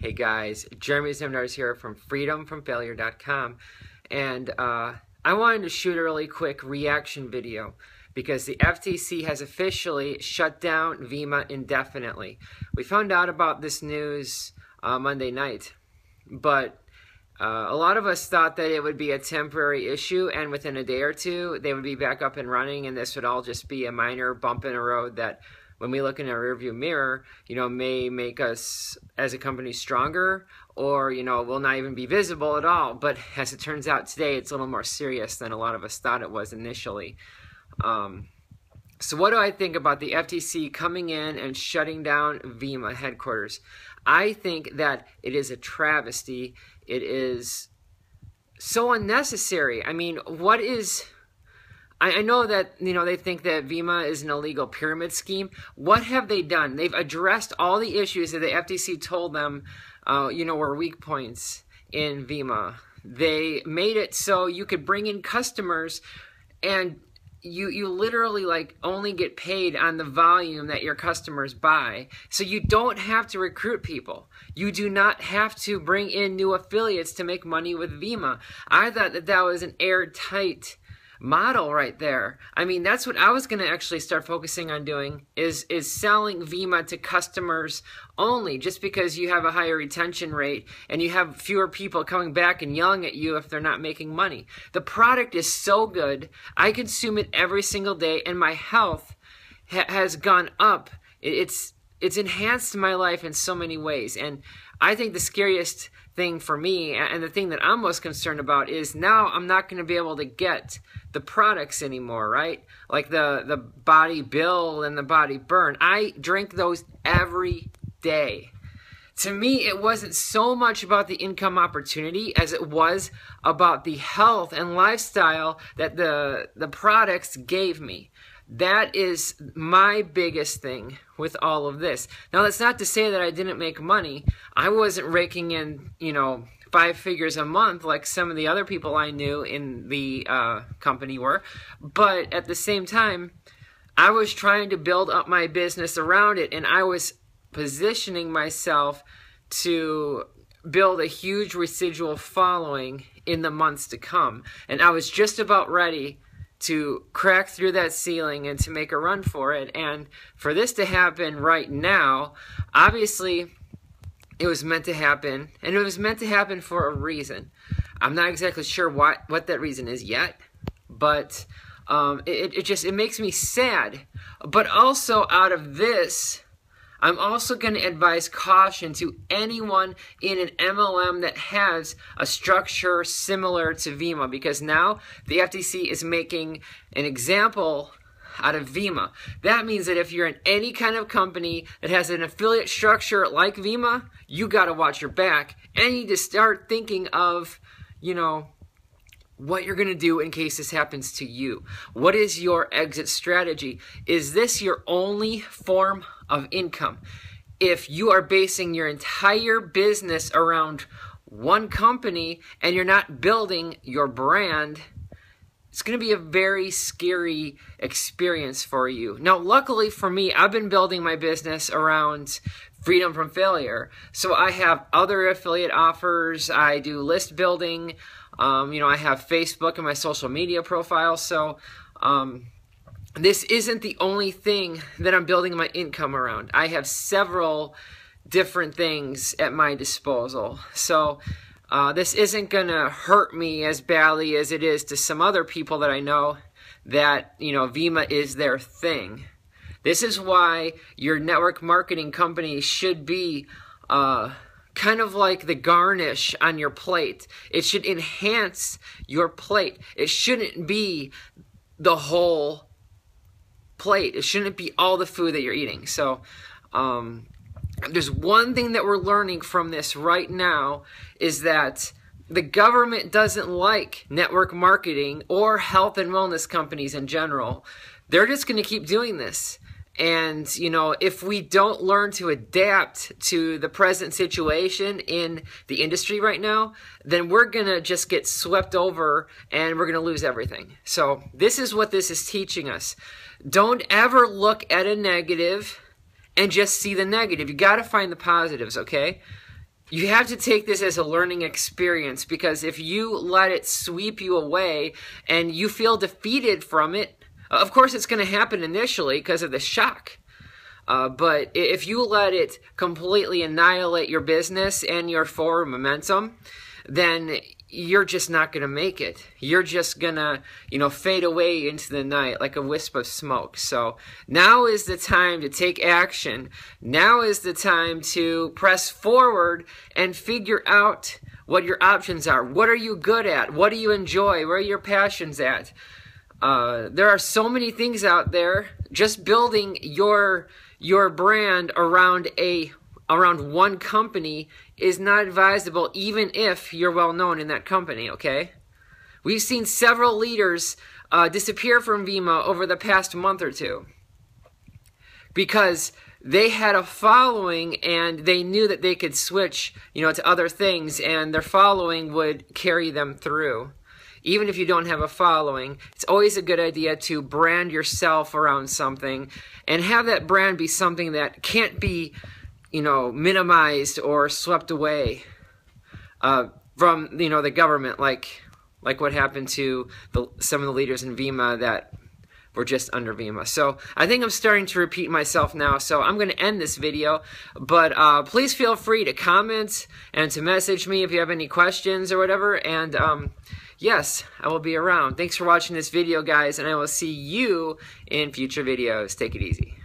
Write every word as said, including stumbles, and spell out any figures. Hey guys, Jeremy Zimnars here from freedom from failure dot com, and uh, I wanted to shoot a really quick reaction video because the F T C has officially shut down Vemma indefinitely. We found out about this news uh, Monday night, but uh, a lot of us thought that it would be a temporary issue and within a day or two they would be back up and running and this would all just be a minor bump in the road that when we look in our rearview mirror, you know, may make us as a company stronger, or, you know, will not even be visible at all. But as it turns out today, it's a little more serious than a lot of us thought it was initially. Um, so what do I think about the F T C coming in and shutting down Vemma headquarters? I think that it is a travesty. It is so unnecessary. I mean, what is... I know that, you know, they think that Vemma is an illegal pyramid scheme. What have they done? They've addressed all the issues that the F T C told them, uh, you know, were weak points in Vemma. They made it so you could bring in customers and you, you literally, like, only get paid on the volume that your customers buy. So you don't have to recruit people. You do not have to bring in new affiliates to make money with Vemma. I thought that that was an airtight model right there. I mean, that's what I was going to actually start focusing on doing is is selling Vemma to customers only, just because you have a higher retention rate and you have fewer people coming back and yelling at you if they're not making money. The product is so good. I consume it every single day and my health ha has gone up. It's it's enhanced my life in so many ways, and I think the scariest thing for me, and the thing that I'm most concerned about, is now I'm not going to be able to get the products anymore, right? Like the, the Body Build and the Body Burn. I drink those every day. To me, it wasn't so much about the income opportunity as it was about the health and lifestyle that the, the products gave me. That is my biggest thing with all of this. Now, that's not to say that I didn't make money. I wasn't raking in, you know, five figures a month like some of the other people I knew in the uh, company were. But at the same time, I was trying to build up my business around it, and I was positioning myself to build a huge residual following in the months to come. And I was just about ready to crack through that ceiling and to make a run for it. And for this to happen right now, obviously it was meant to happen, and it was meant to happen for a reason. I'm not exactly sure what, what that reason is yet, but um, it, it just, it makes me sad. But also out of this, I'm also going to advise caution to anyone in an M L M that has a structure similar to Vemma, because now the F T C is making an example out of Vemma. That means that if you're in any kind of company that has an affiliate structure like Vemma, you got to watch your back, and you need to start thinking of, you know, what you're going to do in case this happens to you. What is your exit strategy? Is this your only form of income? If you are basing your entire business around one company and you're not building your brand, it's going to be a very scary experience for you. Now, luckily for me, I've been building my business around Freedom from Failure. So I have other affiliate offers. I do list building. Um, you know, I have Facebook and my social media profile. So um, this isn't the only thing that I'm building my income around. I have several different things at my disposal. So uh, this isn't going to hurt me as badly as it is to some other people that I know that, you know, Vemma is their thing. This is why your network marketing company should be uh, kind of like the garnish on your plate. It should enhance your plate. It shouldn't be the whole plate. It shouldn't be all the food that you're eating. So um, there's one thing that we're learning from this right now is that the government doesn't like network marketing or health and wellness companies in general. They're just going to keep doing this. And, you know, if we don't learn to adapt to the present situation in the industry right now, then we're going to just get swept over and we're going to lose everything. So this is what this is teaching us. Don't ever look at a negative and just see the negative. You got to find the positives, okay? You have to take this as a learning experience, because if you let it sweep you away and you feel defeated from it, of course it's going to happen initially because of the shock. Uh, but if you let it completely annihilate your business and your forward momentum, then you're just not going to make it. You're just going to, you know, fade away into the night like a wisp of smoke. So now is the time to take action. Now is the time to press forward and figure out what your options are. What are you good at? What do you enjoy? Where are your passions at? Uh, there are so many things out there. Just building your your brand around a around one company is not advisable, even if you're well known in that company, okay? We've seen several leaders uh, disappear from Vemma over the past month or two because they had a following and they knew that they could switch, you know, to other things, and their following would carry them through. Even if you don't have a following, it's always a good idea to brand yourself around something and have that brand be something that can't be, you know, minimized or swept away uh, from, you know, the government, like like what happened to the, some of the leaders in Vemma that were just under Vemma. So I think I'm starting to repeat myself now, so I'm going to end this video, but uh, please feel free to comment and to message me if you have any questions or whatever, and um, yes, I will be around. Thanks for watching this video, guys, and I will see you in future videos. Take it easy.